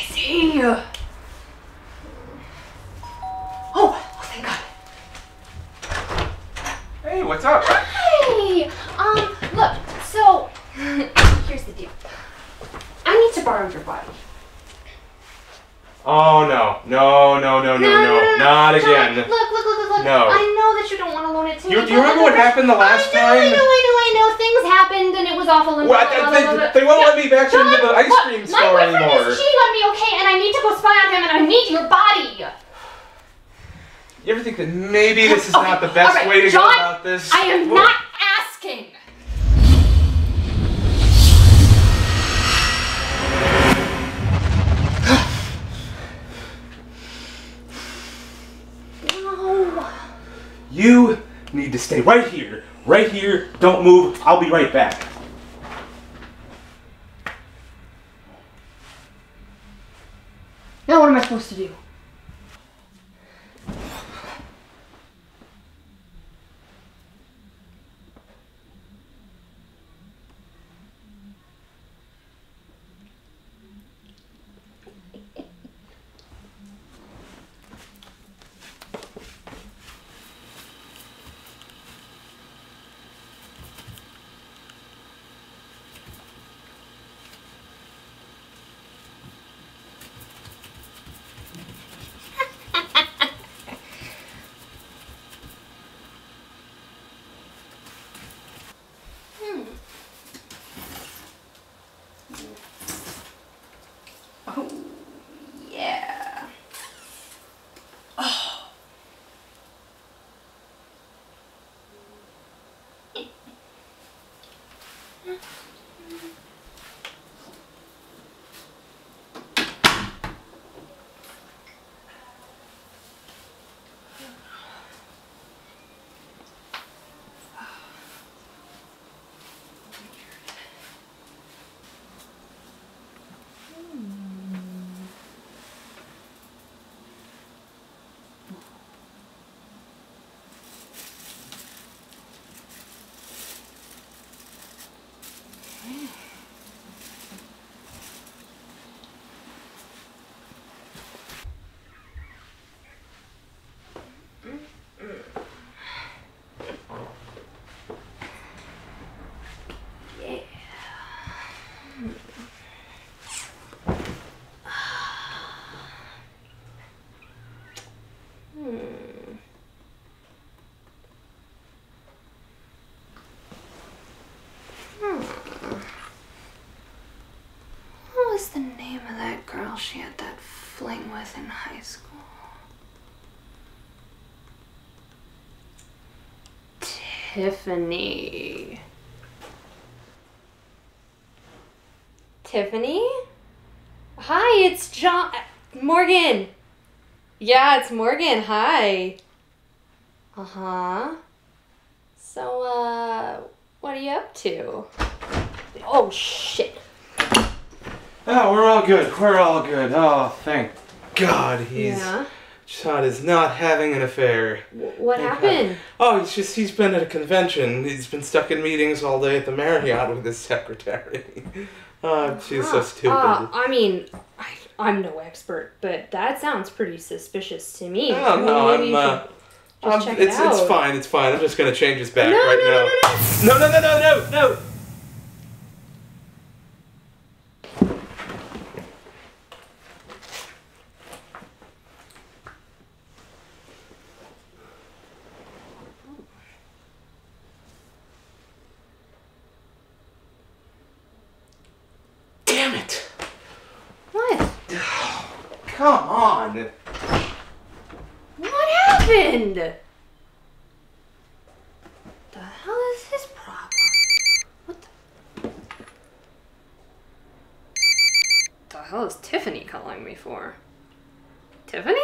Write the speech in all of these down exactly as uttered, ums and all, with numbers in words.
is he? Oh, oh, thank God. Hey, what's up? Hi. Um, look, so here's the deal. I need to borrow your body. Oh, no. No, no, no, no, no. no. Not no, again. Look, look, look, look, look. No. I know that you don't want to loan it to you, me. Do you remember what happened the last I know, time? I know, I know, I know. Things happened and it was awful. And well, blah, blah, blah, blah. They, they won't no, let me back into the ice look, cream store anymore. My boyfriend is cheating on me, okay? And I need to go spy on him and I need your body. You ever think that maybe this is okay, not the best right, way to John, go about this? I am what? Not asking. You need to stay right here, right here, don't move, I'll be right back. Now what am I supposed to do? She had that fling with in high school. Tiffany. Tiffany? Hi, it's John. Morgan. Yeah, it's Morgan. Hi. Uh-huh. So, uh, what are you up to? Oh, shit. Oh, we're all good. We're all good. Oh, thank God. He's yeah. John is not having an affair. What thank happened? God. Oh, it's just he's been at a convention. He's been stuck in meetings all day at the Marriott with his secretary. Oh, she's uh, so stupid. Uh, I mean, I, I'm no expert, but that sounds pretty suspicious to me. Oh, no, maybe I'm, uh, I'm check it's, it out. It's fine. It's fine. I'm just gonna change his back no, right no, now. No, no, no, no, no, no, no, no. Come on! What happened? The hell is his problem? What the... the hell is Tiffany calling me for? Tiffany?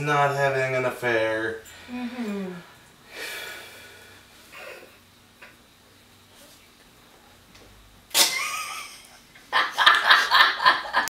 Not having an affair. Mm-hmm.